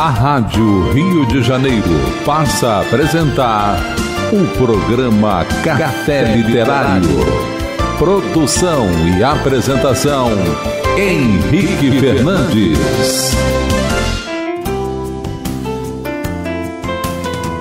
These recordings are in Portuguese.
A Rádio Rio de Janeiro passa a apresentar o programa Café Literário. Produção e apresentação, Henrique Fernandes.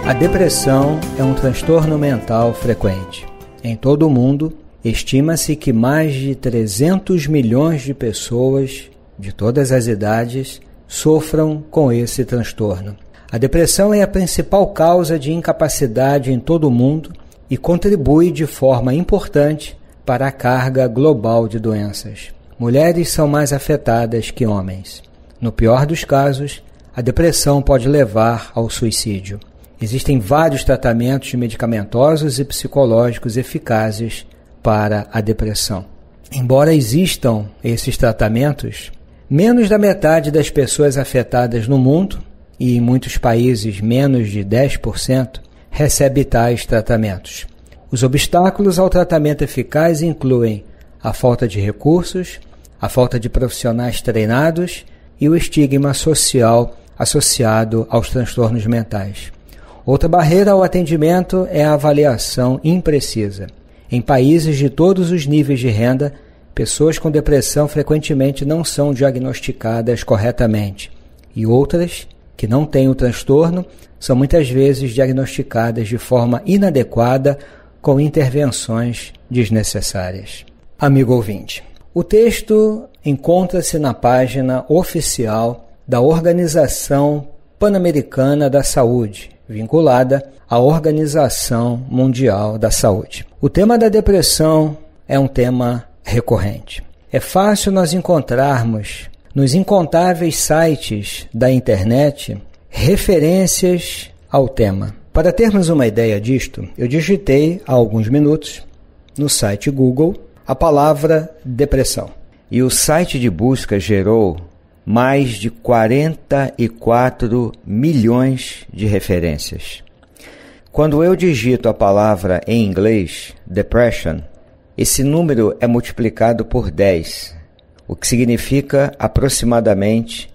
A depressão é um transtorno mental frequente. Em todo o mundo, estima-se que mais de 300 milhões de pessoas, de todas as idades, sofram com esse transtorno. A depressão é a principal causa de incapacidade em todo o mundo e contribui de forma importante para a carga global de doenças. Mulheres são mais afetadas que homens. No pior dos casos, a depressão pode levar ao suicídio. Existem vários tratamentos medicamentosos e psicológicos eficazes para a depressão. Embora existam esses tratamentos, menos da metade das pessoas afetadas no mundo, e em muitos países menos de 10%, recebe tais tratamentos. Os obstáculos ao tratamento eficaz incluem a falta de recursos, a falta de profissionais treinados e o estigma social associado aos transtornos mentais. Outra barreira ao atendimento é a avaliação imprecisa. Em países de todos os níveis de renda, pessoas com depressão frequentemente não são diagnosticadas corretamente, e outras, que não têm o transtorno, são muitas vezes diagnosticadas de forma inadequada com intervenções desnecessárias. Amigo ouvinte, o texto encontra-se na página oficial da Organização Pan-Americana da Saúde, vinculada à Organização Mundial da Saúde. O tema da depressão é um tema recorrente. É fácil nós encontrarmos nos incontáveis sites da internet referências ao tema. Para termos uma ideia disto, eu digitei há alguns minutos no site Google a palavra depressão. E o site de busca gerou mais de 44 milhões de referências. Quando eu digito a palavra em inglês, depression, esse número é multiplicado por 10, o que significa aproximadamente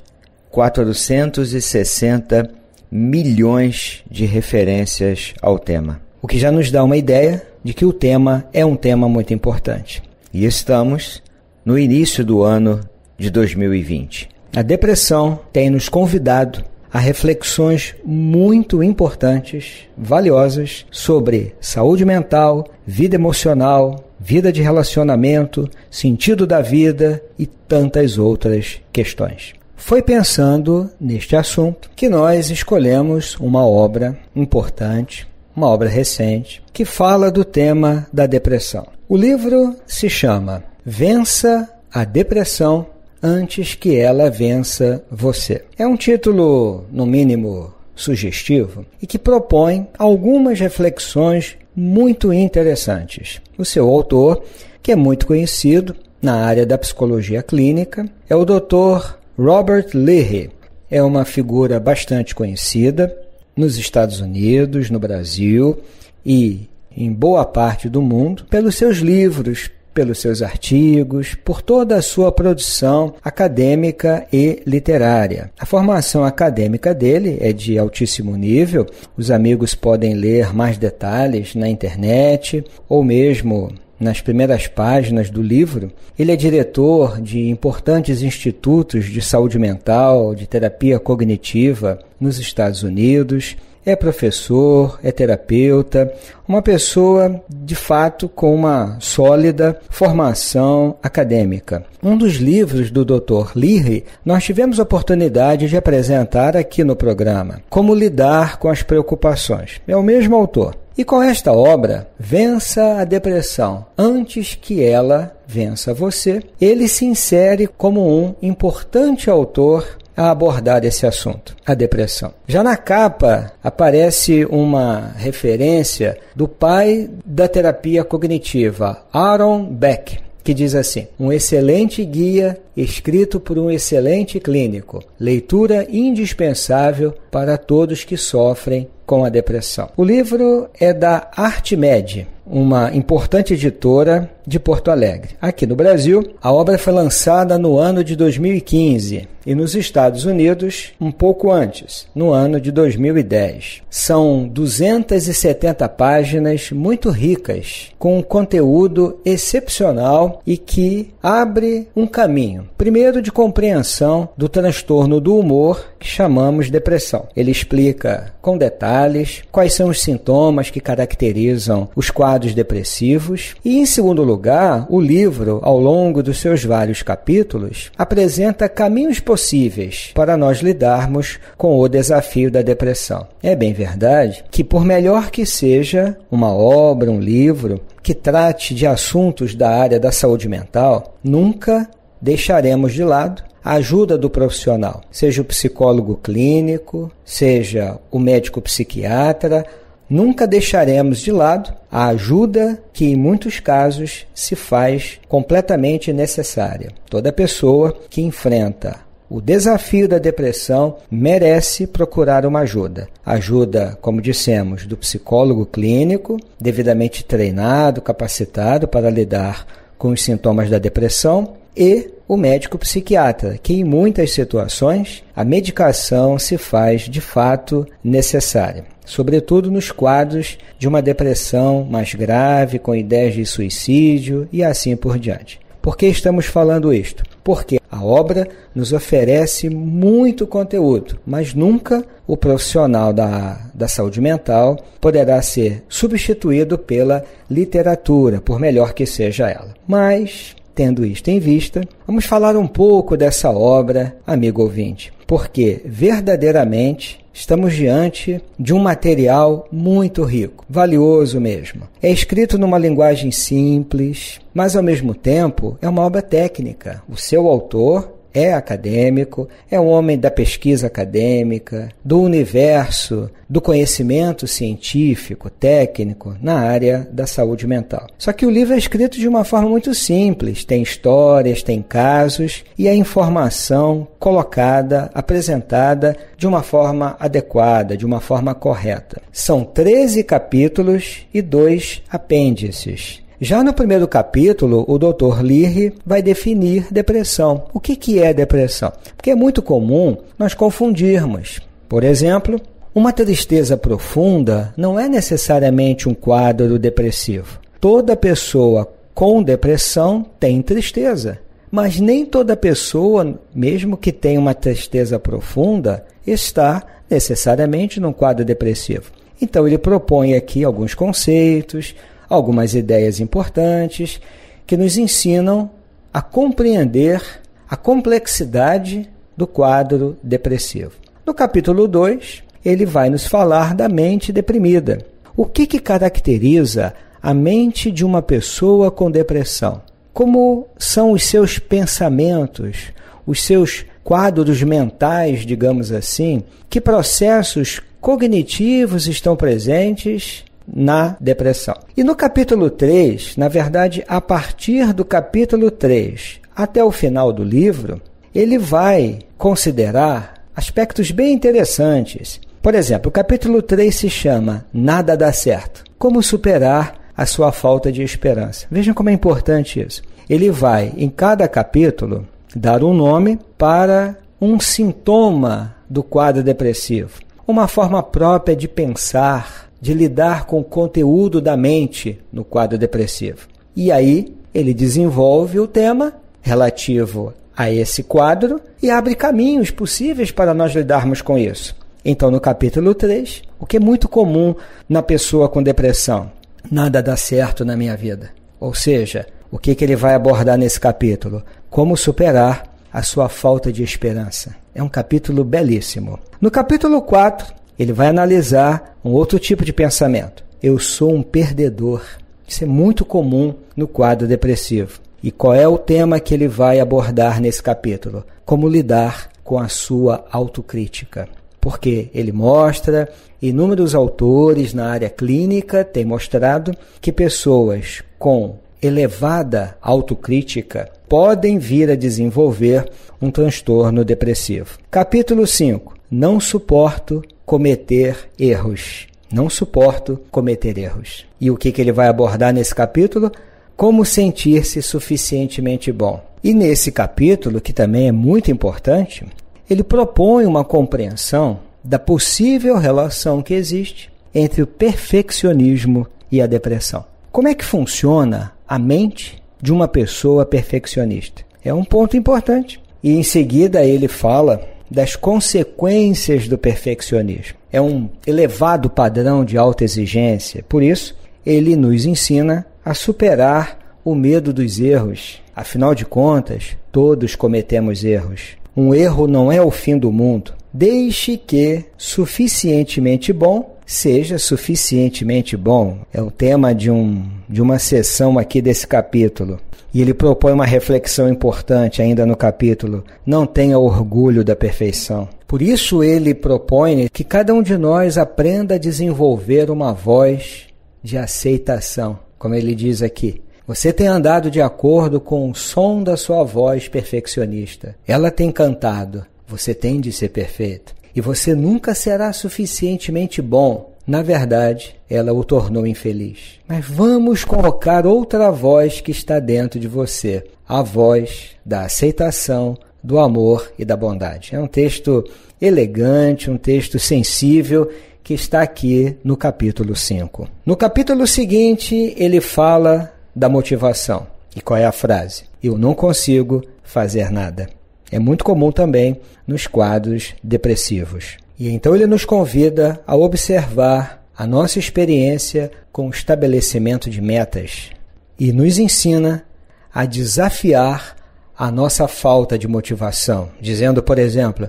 460 milhões de referências ao tema. O que já nos dá uma ideia de que o tema é um tema muito importante. E estamos no início do ano de 2020. A depressão tem nos convidado a reflexões muito importantes, valiosas, sobre saúde mental, vida emocional, vida de relacionamento, sentido da vida e tantas outras questões. Foi pensando neste assunto que nós escolhemos uma obra importante, uma obra recente, que fala do tema da depressão. O livro se chama Vença a Depressão Antes que Ela Vença Você. É um título, no mínimo, sugestivo e que propõe algumas reflexões muito interessantes. O seu autor, que é muito conhecido na área da psicologia clínica, é o Dr. Robert Leahy. É uma figura bastante conhecida nos Estados Unidos, no Brasil e em boa parte do mundo pelos seus livros, pelos seus artigos, por toda a sua produção acadêmica e literária. A formação acadêmica dele é de altíssimo nível. Os amigos podem ler mais detalhes na internet ou mesmo nas primeiras páginas do livro. Ele é diretor de importantes institutos de saúde mental, de terapia cognitiva nos Estados Unidos. É professor, é terapeuta, uma pessoa, de fato, com uma sólida formação acadêmica. Um dos livros do Dr. Leahy nós tivemos a oportunidade de apresentar aqui no programa, Como Lidar com as Preocupações. É o mesmo autor. E com esta obra, Vença a Depressão Antes que Ela Vença Você, ele se insere como um importante autor a abordar esse assunto, a depressão. Já na capa aparece uma referência do pai da terapia cognitiva, Aaron Beck, que diz assim: um excelente guia escrito por um excelente clínico, leitura indispensável para todos que sofrem com a depressão. O livro é da Artmed, uma importante editora de Porto Alegre. Aqui no Brasil, a obra foi lançada no ano de 2015 e nos Estados Unidos, um pouco antes, no ano de 2010. São 270 páginas muito ricas, com um conteúdo excepcional e que abre um caminho, primeiro de compreensão do transtorno do humor que chamamos depressão. Ele explica com detalhes quais são os sintomas que caracterizam os quadros depressivos e, em segundo lugar, o livro, ao longo dos seus vários capítulos, apresenta caminhos possíveis para nós lidarmos com o desafio da depressão. É bem verdade que, por melhor que seja uma obra, um livro, que trate de assuntos da área da saúde mental, nunca deixaremos de lado a ajuda do profissional, seja o psicólogo clínico, seja o médico psiquiatra. Nunca deixaremos de lado a ajuda que, em muitos casos, se faz completamente necessária. Toda pessoa que enfrenta o desafio da depressão merece procurar uma ajuda. Ajuda, como dissemos, do psicólogo clínico, devidamente treinado, capacitado para lidar com os sintomas da depressão, e o médico psiquiatra, que em muitas situações a medicação se faz de fato necessária, sobretudo nos quadros de uma depressão mais grave, com ideias de suicídio e assim por diante. Por que estamos falando isto? Porque a obra nos oferece muito conteúdo, mas nunca o profissional da saúde mental poderá ser substituído pela literatura, por melhor que seja ela. Mas, tendo isto em vista, vamos falar um pouco dessa obra, amigo ouvinte, porque verdadeiramente estamos diante de um material muito rico, valioso mesmo. É escrito numa linguagem simples, mas ao mesmo tempo é uma obra técnica. O seu autor é acadêmico, é um homem da pesquisa acadêmica, do universo, do conhecimento científico, técnico, na área da saúde mental. Só que o livro é escrito de uma forma muito simples, tem histórias, tem casos, e a informação colocada, apresentada de uma forma adequada, de uma forma correta. São 13 capítulos e 2 apêndices. Já no primeiro capítulo, o Dr. Leahy vai definir depressão. O que é depressão? Porque é muito comum nós confundirmos. Por exemplo, uma tristeza profunda não é necessariamente um quadro depressivo. Toda pessoa com depressão tem tristeza, mas nem toda pessoa, mesmo que tenha uma tristeza profunda, está necessariamente num quadro depressivo. Então, ele propõe aqui alguns conceitos, algumas ideias importantes que nos ensinam a compreender a complexidade do quadro depressivo. No capítulo 2, ele vai nos falar da mente deprimida. O que caracteriza a mente de uma pessoa com depressão? Como são os seus pensamentos, os seus quadros mentais, digamos assim? Que processos cognitivos estão presentes na depressão? E no capítulo 3, na verdade, a partir do capítulo 3 até o final do livro, ele vai considerar aspectos bem interessantes. Por exemplo, o capítulo 3 se chama Nada Dá Certo. Como superar a sua falta de esperança? Vejam como é importante isso. Ele vai, em cada capítulo, dar um nome para um sintoma do quadro depressivo, uma forma própria de pensar, de lidar com o conteúdo da mente no quadro depressivo. E aí ele desenvolve o tema relativo a esse quadro e abre caminhos possíveis para nós lidarmos com isso. Então, no capítulo 3, o que é muito comum na pessoa com depressão? Nada dá certo na minha vida. Ou seja, o que ele vai abordar nesse capítulo? Como superar a sua falta de esperança. É um capítulo belíssimo. No capítulo 4, ele vai analisar um outro tipo de pensamento. Eu sou um perdedor. Isso é muito comum no quadro depressivo. E qual é o tema que ele vai abordar nesse capítulo? Como lidar com a sua autocrítica. Porque ele mostra, inúmeros autores na área clínica têm mostrado que pessoas com elevada autocrítica podem vir a desenvolver um transtorno depressivo. Capítulo 5. Não suporto cometer erros. Não suporto cometer erros. E o que ele vai abordar nesse capítulo? Como sentir-se suficientemente bom. E nesse capítulo, que também é muito importante, ele propõe uma compreensão da possível relação que existe entre o perfeccionismo e a depressão. Como é que funciona a mente de uma pessoa perfeccionista? É um ponto importante. E em seguida ele fala das consequências do perfeccionismo. É um elevado padrão de autoexigência. Por isso, ele nos ensina a superar o medo dos erros. Afinal de contas, todos cometemos erros. Um erro não é o fim do mundo. Deixe que suficientemente bom seja suficientemente bom. É o tema de uma sessão aqui desse capítulo. E ele propõe uma reflexão importante ainda no capítulo. Não tenha orgulho da perfeição. Por isso ele propõe que cada um de nós aprenda a desenvolver uma voz de aceitação. Como ele diz aqui, você tem andado de acordo com o som da sua voz perfeccionista. Ela tem cantado, você tem de ser perfeito. E você nunca será suficientemente bom. Na verdade, ela o tornou infeliz. Mas vamos colocar outra voz que está dentro de você. A voz da aceitação, do amor e da bondade. É um texto elegante, um texto sensível, que está aqui no capítulo 5. No capítulo seguinte, ele fala da motivação. E qual é a frase? Eu não consigo fazer nada. É muito comum também nos quadros depressivos. E então ele nos convida a observar a nossa experiência com o estabelecimento de metas e nos ensina a desafiar a nossa falta de motivação, dizendo, por exemplo,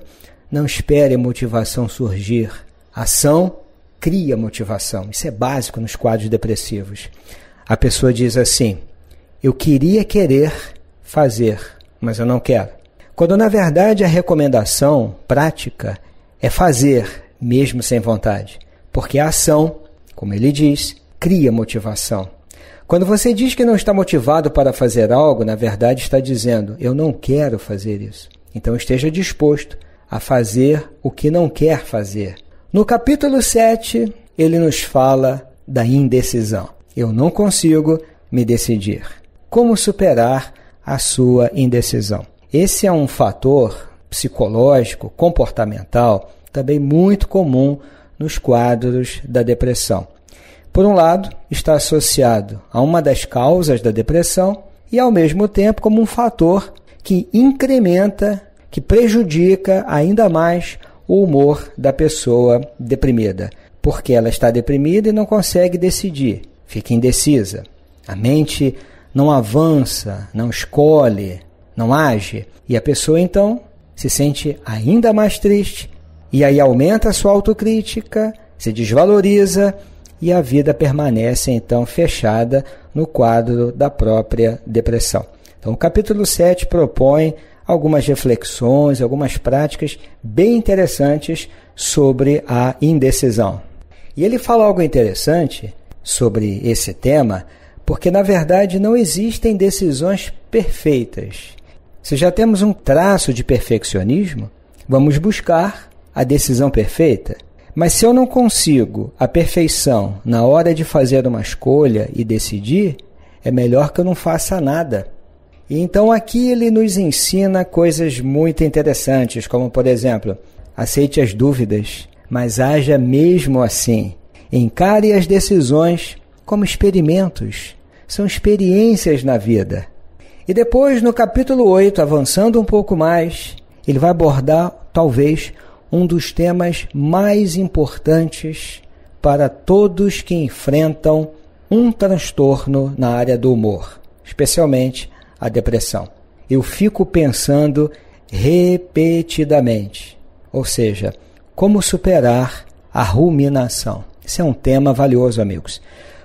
não espere motivação surgir. Ação cria motivação. Isso é básico nos quadros depressivos. A pessoa diz assim, eu queria querer fazer, mas eu não quero. Quando na verdade a recomendação prática é fazer, mesmo sem vontade. Porque a ação, como ele diz, cria motivação. Quando você diz que não está motivado para fazer algo, na verdade está dizendo, eu não quero fazer isso. Então esteja disposto a fazer o que não quer fazer. No capítulo 7, ele nos fala da indecisão. Eu não consigo me decidir. Como superar a sua indecisão? Esse é um fator psicológico, comportamental, também muito comum nos quadros da depressão. Por um lado, está associado a uma das causas da depressão e, ao mesmo tempo, como um fator que incrementa, que prejudica ainda mais o humor da pessoa deprimida, porque ela está deprimida e não consegue decidir, fica indecisa. A mente não avança, não escolhe, não age, e a pessoa, então, se sente ainda mais triste, e aí aumenta a sua autocrítica, se desvaloriza, e a vida permanece, então, fechada no quadro da própria depressão. Então, o capítulo 7 propõe algumas reflexões, algumas práticas bem interessantes sobre a indecisão. E ele fala algo interessante sobre esse tema, porque, na verdade, não existem decisões perfeitas. Se já temos um traço de perfeccionismo, vamos buscar a decisão perfeita. Mas se eu não consigo a perfeição na hora de fazer uma escolha e decidir, é melhor que eu não faça nada. E então aqui ele nos ensina coisas muito interessantes, como por exemplo, aceite as dúvidas, mas haja mesmo assim. Encare as decisões como experimentos, são experiências na vida. E depois no capítulo 8, avançando um pouco mais, ele vai abordar talvez um dos temas mais importantes para todos que enfrentam um transtorno na área do humor, especialmente a depressão. Eu fico pensando repetidamente, ou seja, como superar a ruminação. Esse é um tema valioso, amigos,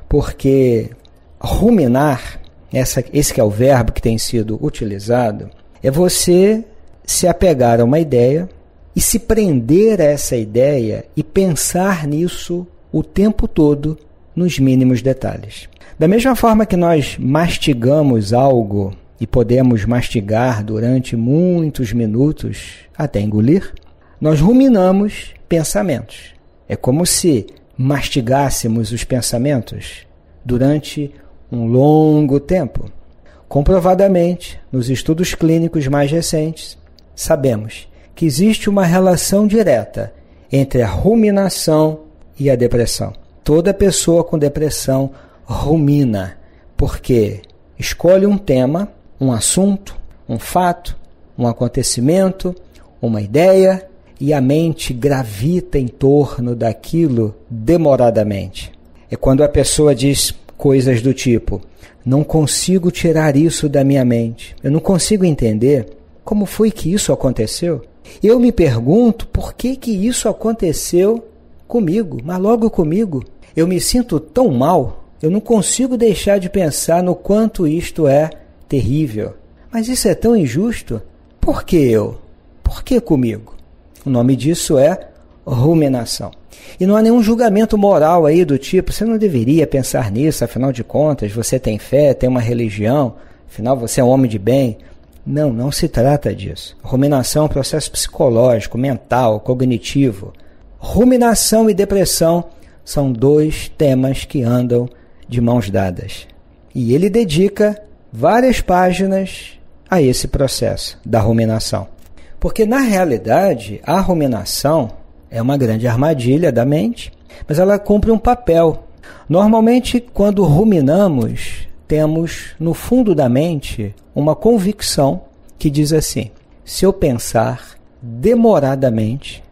porque ruminar, esse que é o verbo que tem sido utilizado, é você se apegar a uma ideia e se prender a essa ideia e pensar nisso o tempo todo nos mínimos detalhes. Da mesma forma que nós mastigamos algo e podemos mastigar durante muitos minutos até engolir, nós ruminamos pensamentos. É como se mastigássemos os pensamentos durante um longo tempo. Comprovadamente, nos estudos clínicos mais recentes, sabemos que existe uma relação direta entre a ruminação e a depressão. Toda pessoa com depressão rumina, porque escolhe um tema, um assunto, um fato, um acontecimento, uma ideia, e a mente gravita em torno daquilo demoradamente. É quando a pessoa diz coisas do tipo: não consigo tirar isso da minha mente, eu não consigo entender como foi que isso aconteceu. Eu me pergunto por que isso aconteceu comigo, mas logo comigo. Eu me sinto tão mal, eu não consigo deixar de pensar no quanto isto é terrível. Mas isso é tão injusto. Por que eu? Por que comigo? O nome disso é ruminação. E não há nenhum julgamento moral aí do tipo: você não deveria pensar nisso, afinal de contas, você tem fé, tem uma religião, afinal você é um homem de bem. Não, não se trata disso. Ruminação é um processo psicológico, mental, cognitivo. Ruminação e depressão são dois temas que andam de mãos dadas. E ele dedica várias páginas a esse processo da ruminação. Porque, na realidade, a ruminação é uma grande armadilha da mente, mas ela cumpre um papel. Normalmente, quando ruminamos, temos no fundo da mente uma convicção que diz assim: se eu pensar demoradamente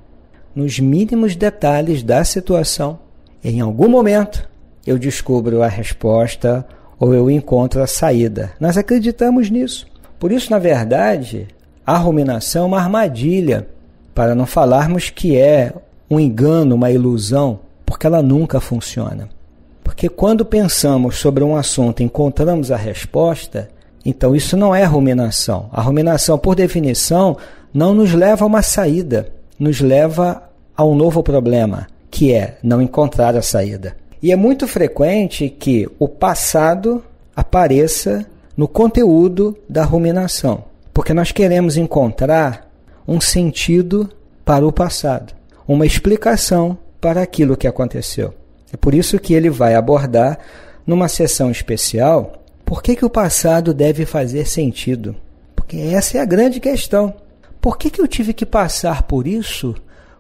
nos mínimos detalhes da situação, em algum momento eu descubro a resposta ou eu encontro a saída. Nós acreditamos nisso. Por isso, na verdade, a ruminação é uma armadilha, para não falarmos que é um engano, uma ilusão, porque ela nunca funciona. Porque quando pensamos sobre um assunto e encontramos a resposta, então isso não é ruminação. A ruminação, por definição, não nos leva a uma saída, nos leva a um novo problema, que é não encontrar a saída. E é muito frequente que o passado apareça no conteúdo da ruminação. Porque nós queremos encontrar um sentido para o passado, uma explicação para aquilo que aconteceu. É por isso que ele vai abordar, numa sessão especial, por que o passado deve fazer sentido. Porque essa é a grande questão. Por que eu tive que passar por isso,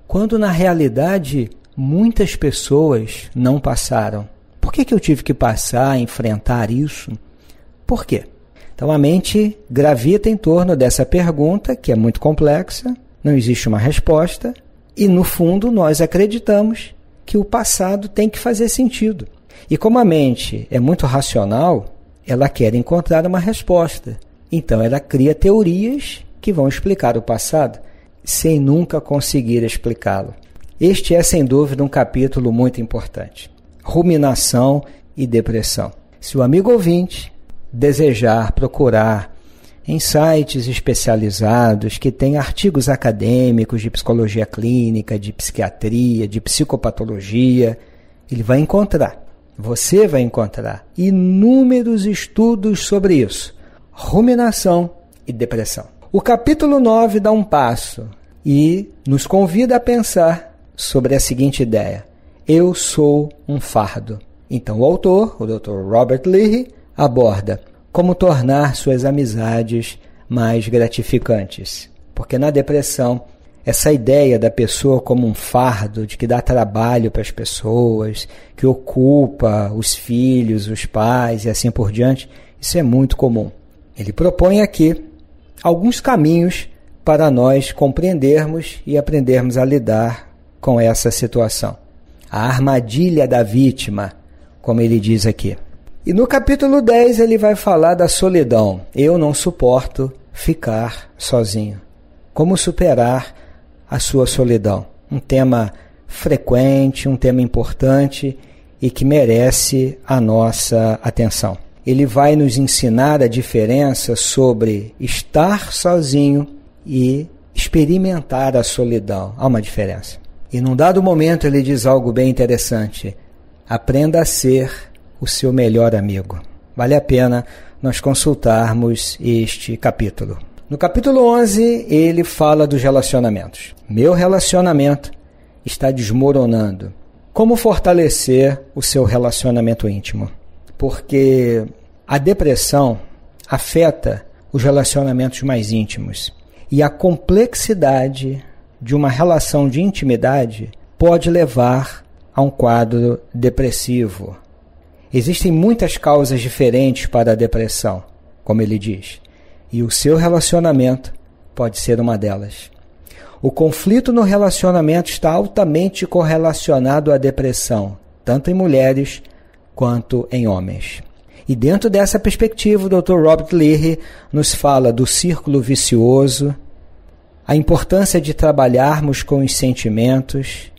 quando na realidade muitas pessoas não passaram? Por que eu tive que passar, enfrentar isso? Por quê? Então, a mente gravita em torno dessa pergunta, que é muito complexa, não existe uma resposta, e, no fundo, nós acreditamos que o passado tem que fazer sentido. E como a mente é muito racional, ela quer encontrar uma resposta. Então, ela cria teorias que vão explicar o passado, sem nunca conseguir explicá-lo. Este é, sem dúvida, um capítulo muito importante: ruminação e depressão. Se o amigo ouvinte desejar procurar em sites especializados que têm artigos acadêmicos de psicologia clínica, de psiquiatria, de psicopatologia, ele vai encontrar, você vai encontrar inúmeros estudos sobre isso: ruminação e depressão. O capítulo 9 dá um passo e nos convida a pensar sobre a seguinte ideia: eu sou um fardo. Então o autor, o Dr. Robert Leahy, aborda como tornar suas amizades mais gratificantes. Porque na depressão, essa ideia da pessoa como um fardo, de que dá trabalho para as pessoas, que ocupa os filhos, os pais e assim por diante, isso é muito comum. Ele propõe aqui alguns caminhos para nós compreendermos e aprendermos a lidar com essa situação. A armadilha da vítima, como ele diz aqui. E no capítulo 10 ele vai falar da solidão. Eu não suporto ficar sozinho. Como superar a sua solidão? Um tema frequente, um tema importante e que merece a nossa atenção. Ele vai nos ensinar a diferença sobre estar sozinho e experimentar a solidão. Há uma diferença. E num dado momento ele diz algo bem interessante: aprenda a ser o seu melhor amigo. Vale a pena nós consultarmos este capítulo. No capítulo 11, ele fala dos relacionamentos. Meu relacionamento está desmoronando. Como fortalecer o seu relacionamento íntimo? Porque a depressão afeta os relacionamentos mais íntimos. E a complexidade de uma relação de intimidade pode levar a um quadro depressivo. Existem muitas causas diferentes para a depressão, como ele diz, e o seu relacionamento pode ser uma delas. O conflito no relacionamento está altamente correlacionado à depressão, tanto em mulheres quanto em homens. E dentro dessa perspectiva, o Dr. Robert Leahy nos fala do círculo vicioso, a importância de trabalharmos com os sentimentos.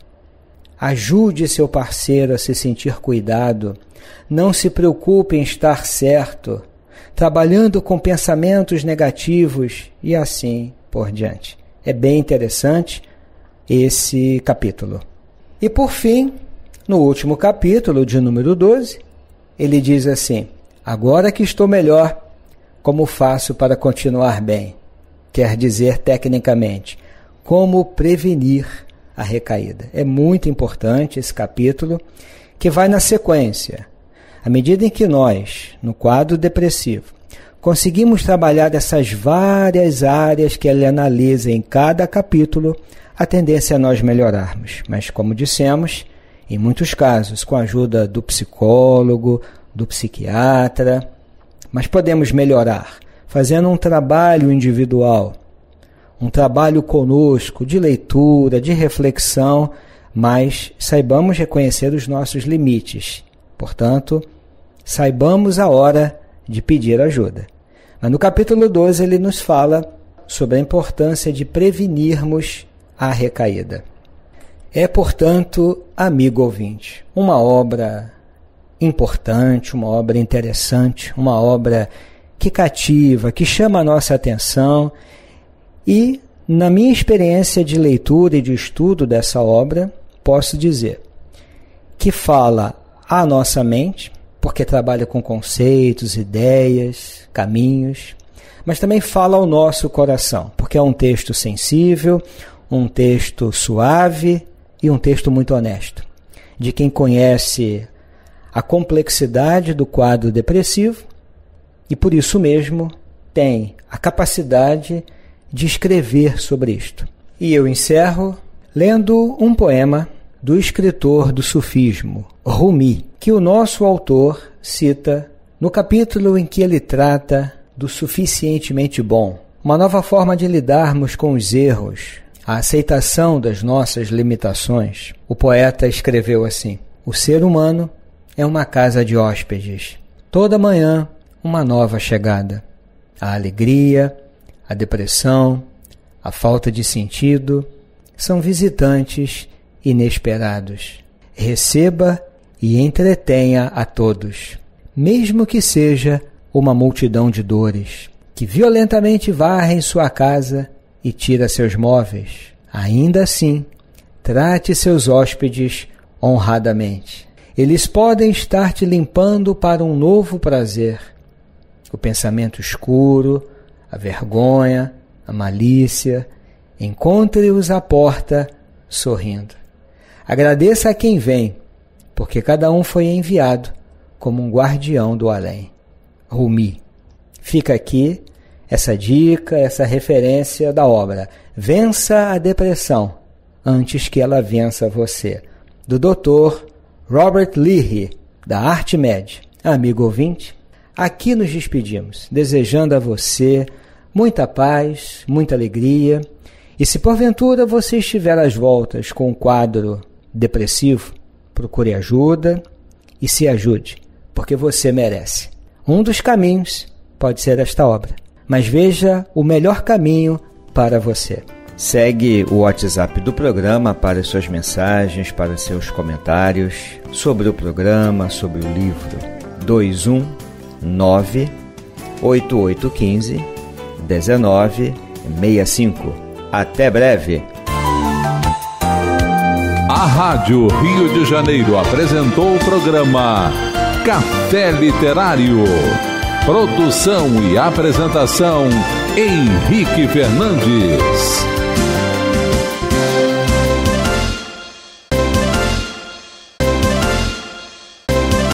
Ajude seu parceiro a se sentir cuidado. Não se preocupe em estar certo, trabalhando com pensamentos negativos e assim por diante. É bem interessante esse capítulo. E por fim, no último capítulo, de número 12, ele diz assim: agora que estou melhor, como faço para continuar bem? Quer dizer, tecnicamente, como prevenir a recaída. É muito importante esse capítulo, que vai na sequência. À medida em que nós, no quadro depressivo, conseguimos trabalhar essas várias áreas que ele analisa em cada capítulo, a tendência é nós melhorarmos. Mas, como dissemos, em muitos casos, com a ajuda do psicólogo, do psiquiatra, mas podemos melhorar fazendo um trabalho individual, um trabalho conosco, de leitura, de reflexão, mas saibamos reconhecer os nossos limites. Portanto, saibamos a hora de pedir ajuda. Mas no capítulo 12 ele nos fala sobre a importância de prevenirmos a recaída. É, portanto, amigo ouvinte, uma obra importante, uma obra interessante, uma obra que cativa, que chama a nossa atenção. E, na minha experiência de leitura e de estudo dessa obra, posso dizer que fala à nossa mente, porque trabalha com conceitos, ideias, caminhos, mas também fala ao nosso coração, porque é um texto sensível, um texto suave e um texto muito honesto, de quem conhece a complexidade do quadro depressivo e, por isso mesmo, tem a capacidade de escrever sobre isto. E eu encerro lendo um poema do escritor do sufismo, Rumi, que o nosso autor cita no capítulo em que ele trata do suficientemente bom, uma nova forma de lidarmos com os erros, a aceitação das nossas limitações. O poeta escreveu assim: o ser humano é uma casa de hóspedes. Toda manhã, uma nova chegada. A alegria, a depressão, a falta de sentido, são visitantes inesperados. Receba e entretenha a todos, mesmo que seja uma multidão de dores, que violentamente varrem sua casa e tira seus móveis. Ainda assim, trate seus hóspedes honradamente. Eles podem estar te limpando para um novo prazer. O pensamento escuro, a vergonha, a malícia, encontre-os à porta sorrindo. Agradeça a quem vem, porque cada um foi enviado como um guardião do além. Rumi. Fica aqui essa dica, essa referência da obra Vença a Depressão Antes que Ela Vença Você, do Dr. Robert Leahy, da Artmed. Amigo ouvinte, aqui nos despedimos, desejando a você muita paz, muita alegria. E se porventura você estiver às voltas com um quadro depressivo, procure ajuda e se ajude, porque você merece. Um dos caminhos pode ser esta obra, mas veja o melhor caminho para você. Segue o WhatsApp do programa para suas mensagens, para seus comentários sobre o programa, sobre o livro. 219-8815-1965. Até breve! A Rádio Rio de Janeiro apresentou o programa Café Literário. Produção e apresentação, Henrique Fernandes.